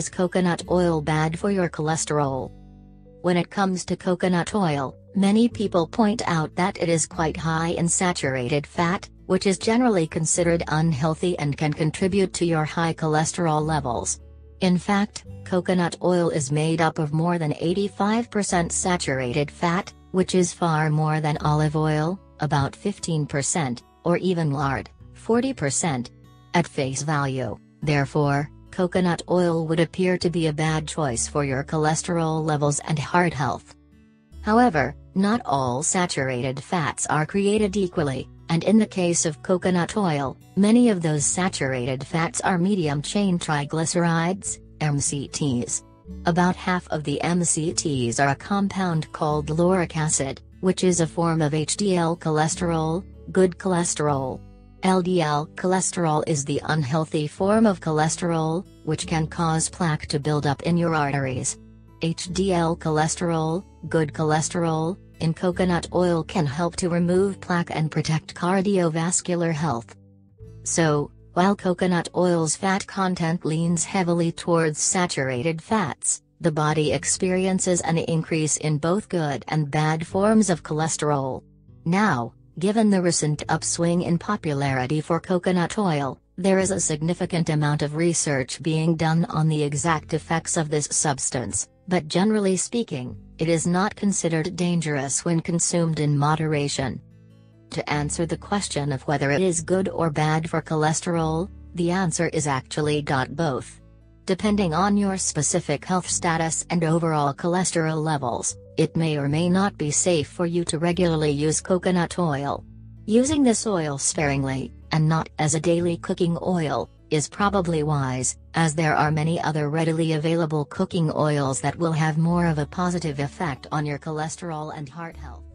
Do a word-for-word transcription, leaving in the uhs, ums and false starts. Is coconut oil bad for your cholesterol? When it comes to coconut oil, many people point out that it is quite high in saturated fat, which is generally considered unhealthy and can contribute to your high cholesterol levels. In fact, coconut oil is made up of more than eighty-five percent saturated fat, which is far more than olive oil, about fifteen percent, or even lard, forty percent. At face value, therefore, coconut oil would appear to be a bad choice for your cholesterol levels and heart health. However, not all saturated fats are created equally, and in the case of coconut oil, many of those saturated fats are medium-chain triglycerides, M C Ts. About half of the M C Ts are a compound called lauric acid, which is a form of H D L cholesterol, good cholesterol. L D L cholesterol is the unhealthy form of cholesterol, which can cause plaque to build up in your arteries. H D L cholesterol, good cholesterol, in coconut oil can help to remove plaque and protect cardiovascular health. So, while coconut oil's fat content leans heavily towards saturated fats, the body experiences an increase in both good and bad forms of cholesterol. Now, given the recent upswing in popularity for coconut oil, there is a significant amount of research being done on the exact effects of this substance, but generally speaking, it is not considered dangerous when consumed in moderation. To answer the question of whether it is good or bad for cholesterol, the answer is actually got both. Depending on your specific health status and overall cholesterol levels, it may or may not be safe for you to regularly use coconut oil. Using this oil sparingly, and not as a daily cooking oil, is probably wise, as there are many other readily available cooking oils that will have more of a positive effect on your cholesterol and heart health.